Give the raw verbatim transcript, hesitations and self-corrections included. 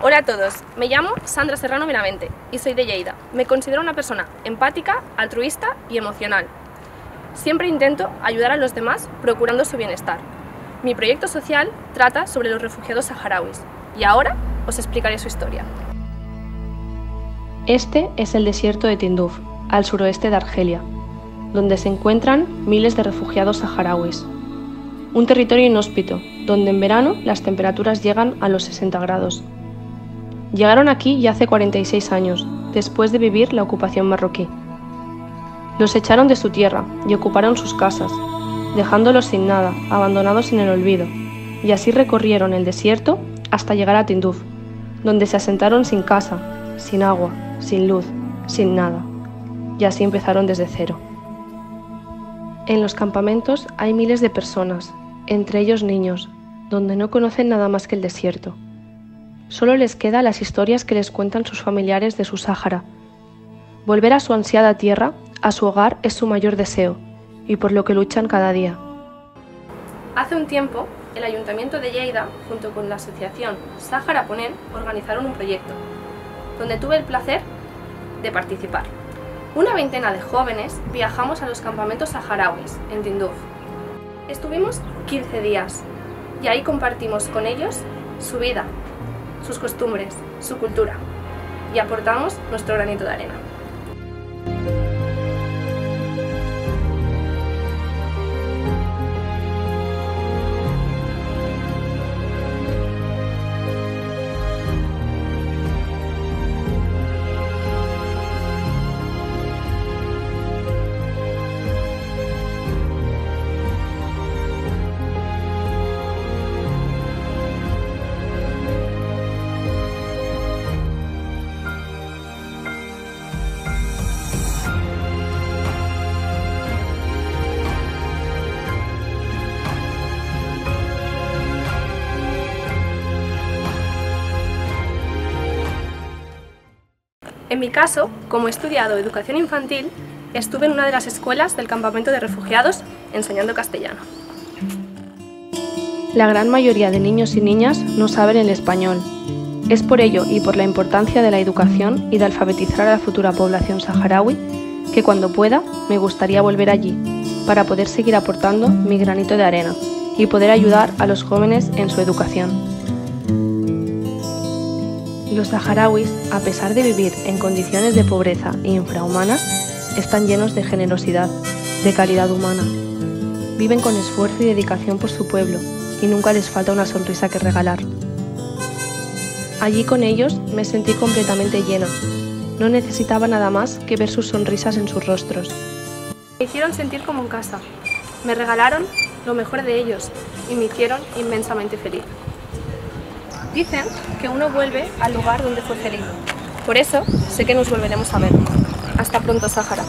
Hola a todos, me llamo Sandra Serrano Benavente y soy de Lleida. Me considero una persona empática, altruista y emocional. Siempre intento ayudar a los demás procurando su bienestar. Mi proyecto social trata sobre los refugiados saharauis y ahora os explicaré su historia. Este es el desierto de Tinduf, al suroeste de Argelia, donde se encuentran miles de refugiados saharauis. Un territorio inhóspito, donde en verano las temperaturas llegan a los sesenta grados. Llegaron aquí ya hace cuarenta y seis años, después de vivir la ocupación marroquí. Los echaron de su tierra y ocuparon sus casas, dejándolos sin nada, abandonados en el olvido, y así recorrieron el desierto hasta llegar a Tinduf, donde se asentaron sin casa, sin agua, sin luz, sin nada, y así empezaron desde cero. En los campamentos hay miles de personas, entre ellos niños, donde no conocen nada más que el desierto. Solo les quedan las historias que les cuentan sus familiares de su Sahara. Volver a su ansiada tierra, a su hogar, es su mayor deseo, y por lo que luchan cada día. Hace un tiempo, el Ayuntamiento de Lleida, junto con la asociación Sahara Ponent, organizaron un proyecto, donde tuve el placer de participar. Una veintena de jóvenes viajamos a los campamentos saharauis, en Tinduf. Estuvimos quince días, y ahí compartimos con ellos su vida, sus costumbres, su cultura, y aportamos nuestro granito de arena. En mi caso, como he estudiado educación infantil, estuve en una de las escuelas del campamento de refugiados enseñando castellano. La gran mayoría de niños y niñas no saben el español. Es por ello y por la importancia de la educación y de alfabetizar a la futura población saharaui que cuando pueda me gustaría volver allí para poder seguir aportando mi granito de arena y poder ayudar a los jóvenes en su educación. Los saharauis, a pesar de vivir en condiciones de pobreza infrahumanas, están llenos de generosidad, de caridad humana. Viven con esfuerzo y dedicación por su pueblo y nunca les falta una sonrisa que regalar. Allí con ellos me sentí completamente llena. No necesitaba nada más que ver sus sonrisas en sus rostros. Me hicieron sentir como en casa. Me regalaron lo mejor de ellos y me hicieron inmensamente feliz. Dicen que uno vuelve al lugar donde fue feliz. Por eso, sé que nos volveremos a ver. Hasta pronto, Sahara.